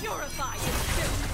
Purify your yes.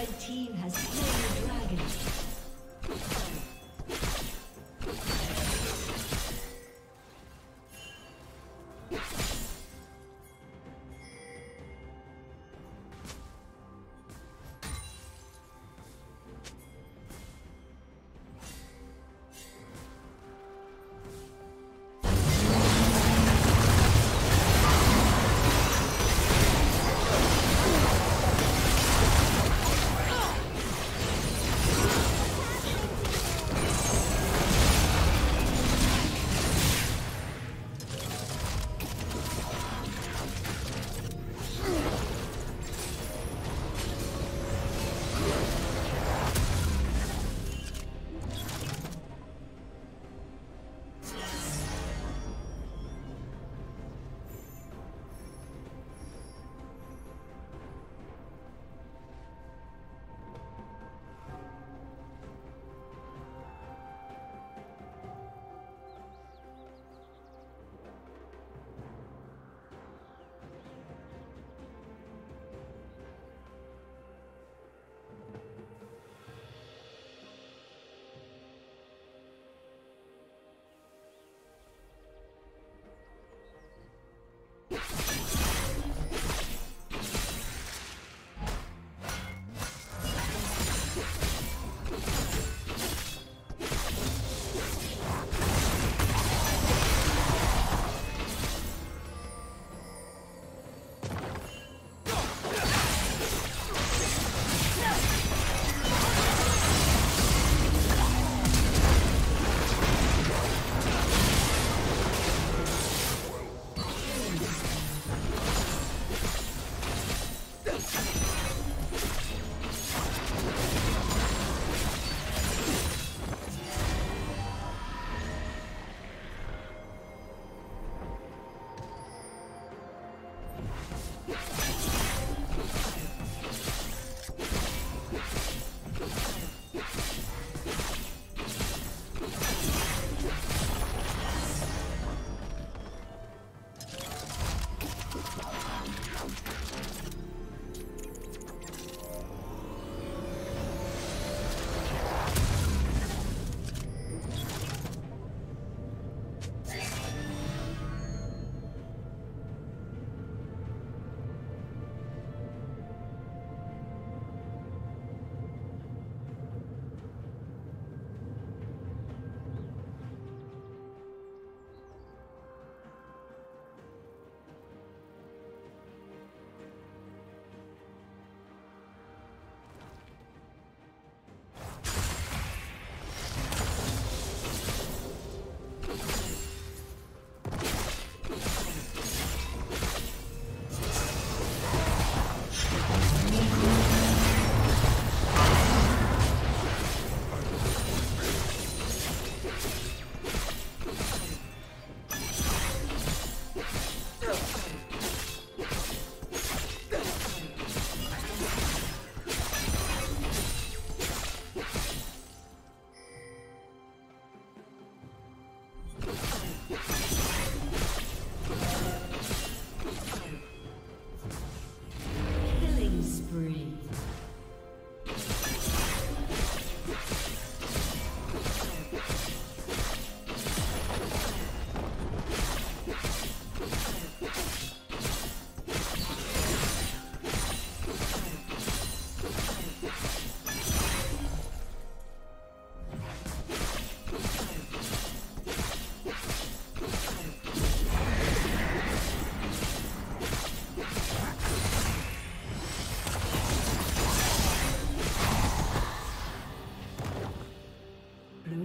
Red team has slain the dragon.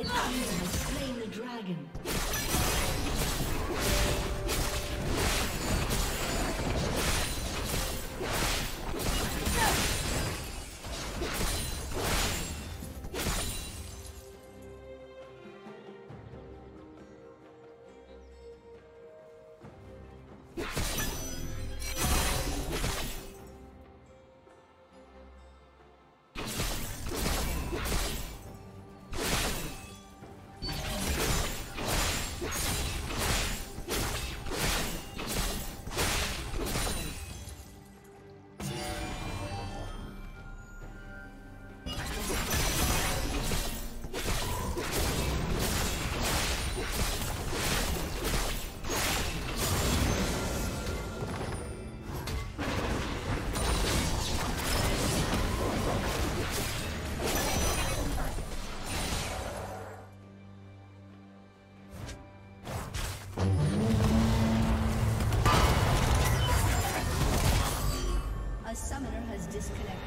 Red team has slain the dragon. A summoner has disconnected.